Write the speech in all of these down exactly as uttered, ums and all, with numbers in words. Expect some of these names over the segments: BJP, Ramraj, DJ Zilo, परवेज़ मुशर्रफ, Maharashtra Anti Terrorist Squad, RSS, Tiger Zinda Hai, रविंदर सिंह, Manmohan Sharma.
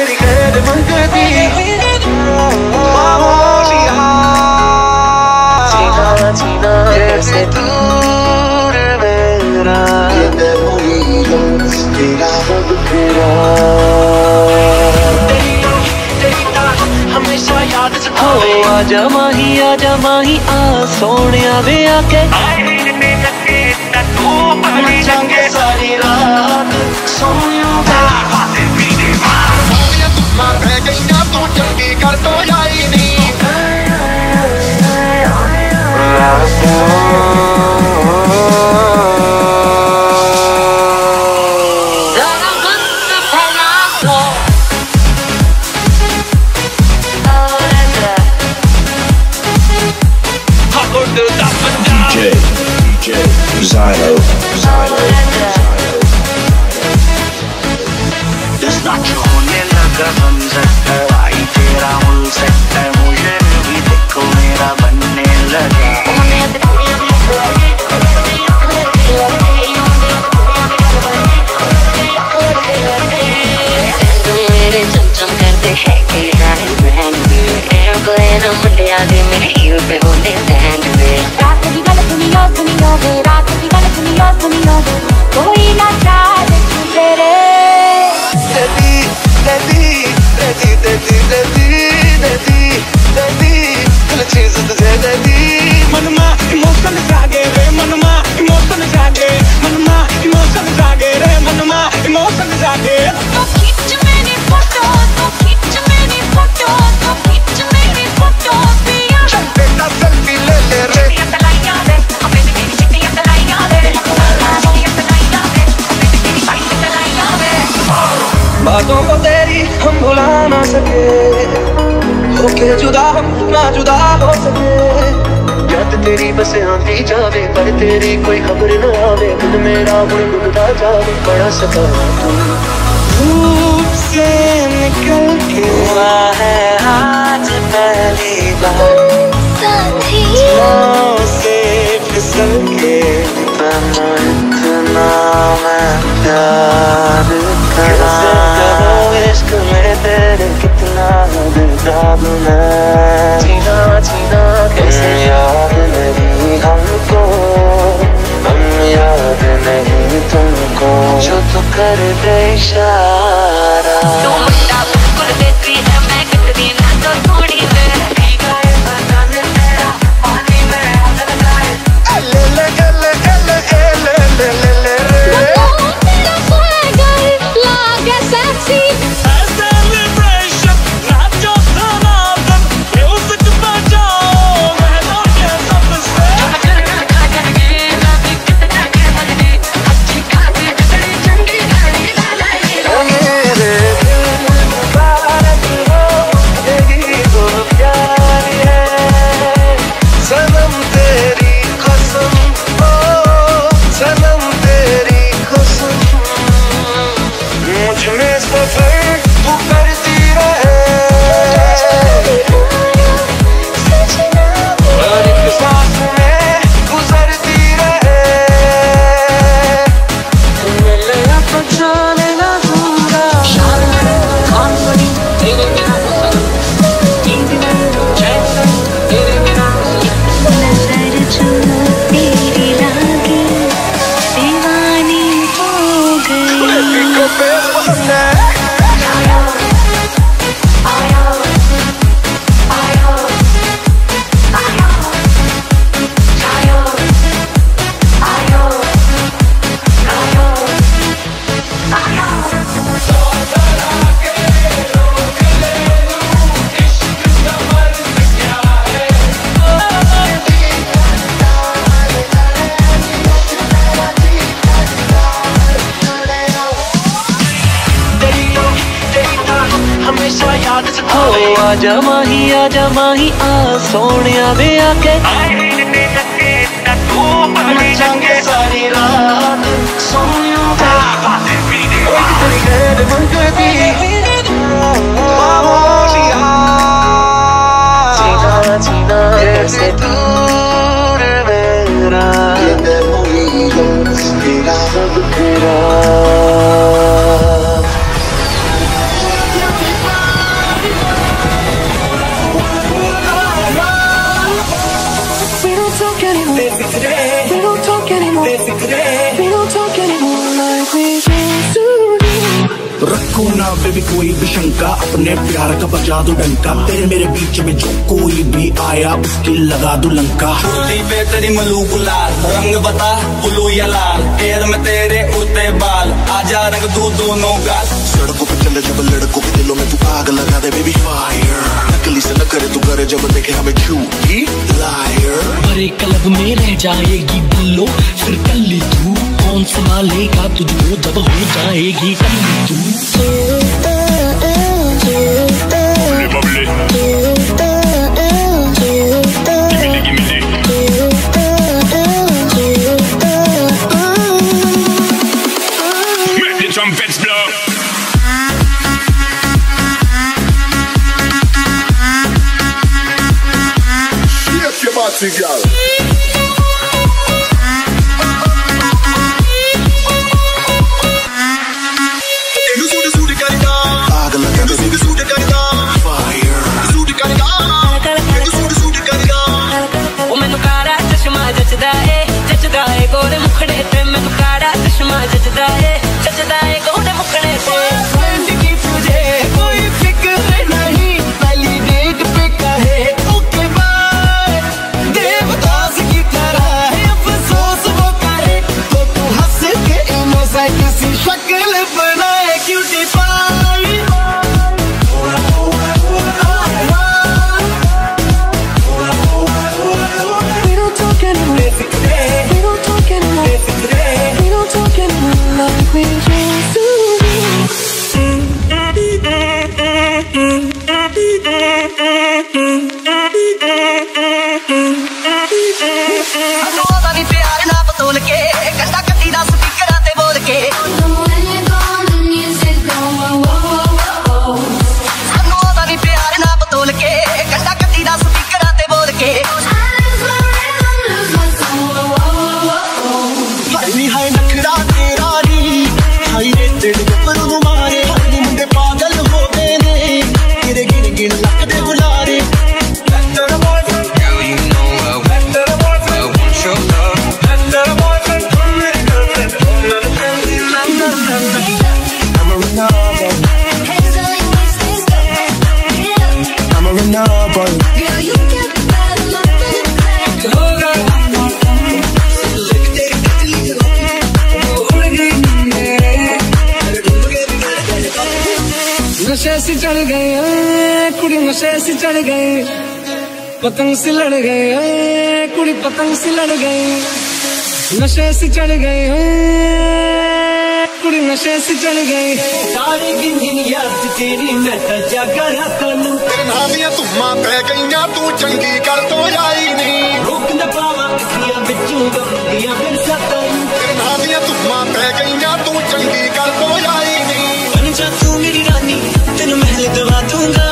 तेरी खैर मंगती बाहोलिया जीना जीना जैसे दूर मेरा ये मेमोरियों तेरा हो बिखरा तेरी लव तेरी ताक हमेशा याद सतावे ओ आजा माही आजा माही आ सोनिया वे आके मचांगे सारी रात Sonia D J, D J Zilo, Zilo, Zilo, not होने लगा हमसे भाई तेरा मुल से मुझे भी देखो मेरा बनने लगा मेरे चमचम करते हैं कि I'm brand new airplane on Monday I'll be meeting you but won't they stand with बातों को तेरी हम भुला ना सके होके जुदा हम ना जुदा हो सके याद तेरी बस आती जावे पर तेरी कोई खबर ना आवे दिल मेरा गुनगुनता जावे बड़ा सका तू धूप से निकल के हुआ है आज पहली बार मौसम से फिसल के इतना मैं प्यार करा जीना जीना कैसे याद नहीं हमको हम याद नहीं तुमको जो तू कर दे इशारा तू मुझे बिल्कुल देती है मैं कितनी ना तो थोड़ी में भीगा है बदन मेरा पानी में लगा है ले ले ले ले ले ले ले ले तेरा पाएगा लागे सेक्सी ओ आजा माही आजा माही आ सोनिया वे आके मचांगे सारी रात सोनिया तेरी खैर मंगती बाहोलिया जीना जीना जैसे दूर मेरा ये मेमोरियों तेरा हो बिखरा देखो ना बेबी कोई भी शंका, अपने प्यार का बजा दो डंका। तेरे मेरे बीच में जो कोई भी आया उसकी लगा दो लंका। बोली पे तेरी मलूक लाल, रंग बता ब्लू या लाल, पैर में तेरे उड़ते बाल, आजा रंग दू दोनों गाल। सड़कों पे चले जब लड़कों के दिलों में तू आग लगा दे बेबी फायर, नकली से न करे तू करे जब देखे हमें झूठी लायर। हरे क्लब में रह जाएगी बिल्लो फिर कल्ली तू, कौन संभालेगा तुझको जब हो जाएगी कल्ली तू। बबले बबले गिमिली गिमिली make the trumpets blow। Party girl, elu sude sude karega, elu sude sude karega, fire, sude karega, elu sude sude karega। O mainu kaara chashma jachda hai, jachda hai gore mukhde te, mainu kaara chashma jachda hai, jachda hai gore mukhde te। पतंग से लड़ गए हैं कुड़ी, पतंग से लड़ गए, नशे से चढ़ गए हैं कुड़ी, नशे से चढ़ गए। सारी गिनगिन याद तेरी नजर जागरा तनु, नामिया तू मां पै गईया तू चंगी कर तो आई नहीं, रोक न पावा किया बिचू गलिया फिर सतन, नामिया तू मां पै गईया तू चंगी कर तो आई नहीं। बन जा तू मेरी रानी तेन महल दवा दूंगा,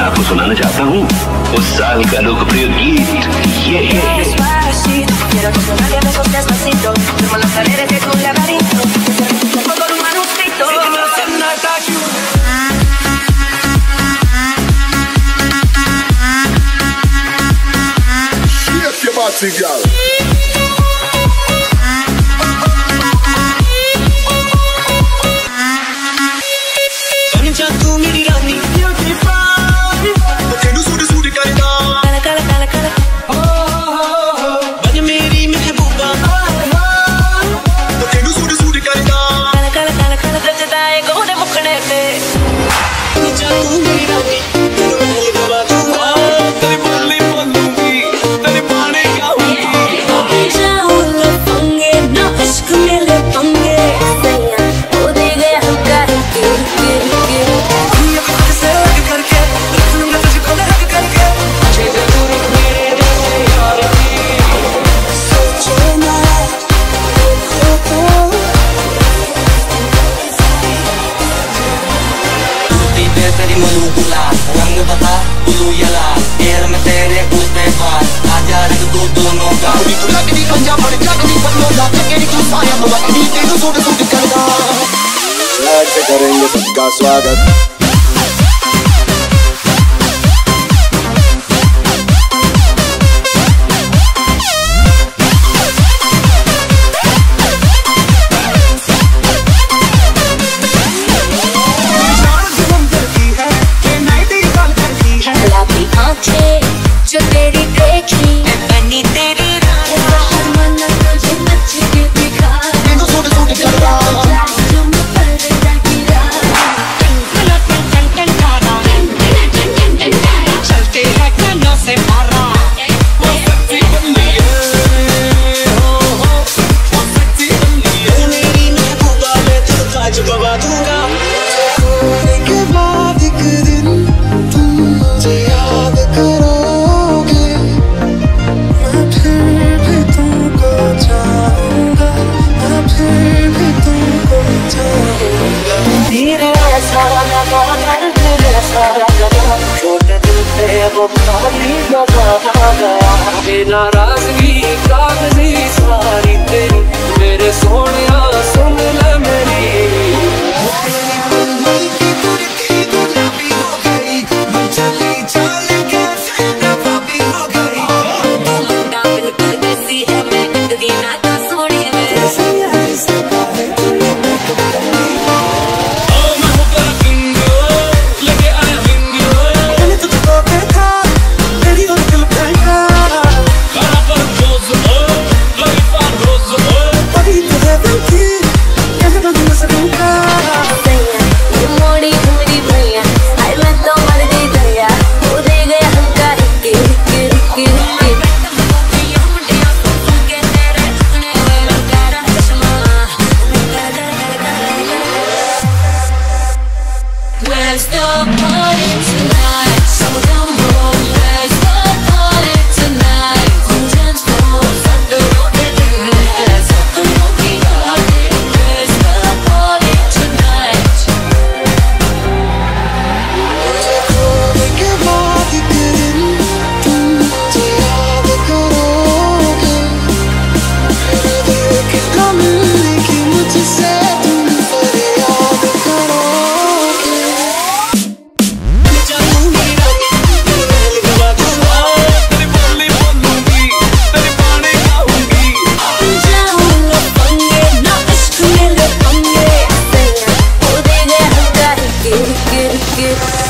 आपको सुनाना चाहता हूँ उस साल का लोकप्रिय गीत ये है। तेरे तेरी मलूकुला रंग बता बुलूयला पैर में तेरे उसने पास आजा रख तू दोनों का भी तू लगती पंजा पड़ जाती बदलो ला तेरी तू साया मवा दी तेरे सूट सूट करदा लाइट पे करेंगे सबका स्वागत। नाराजगी कागजी सारी तेरी मेरे सोने सुन ले मेरी Yes.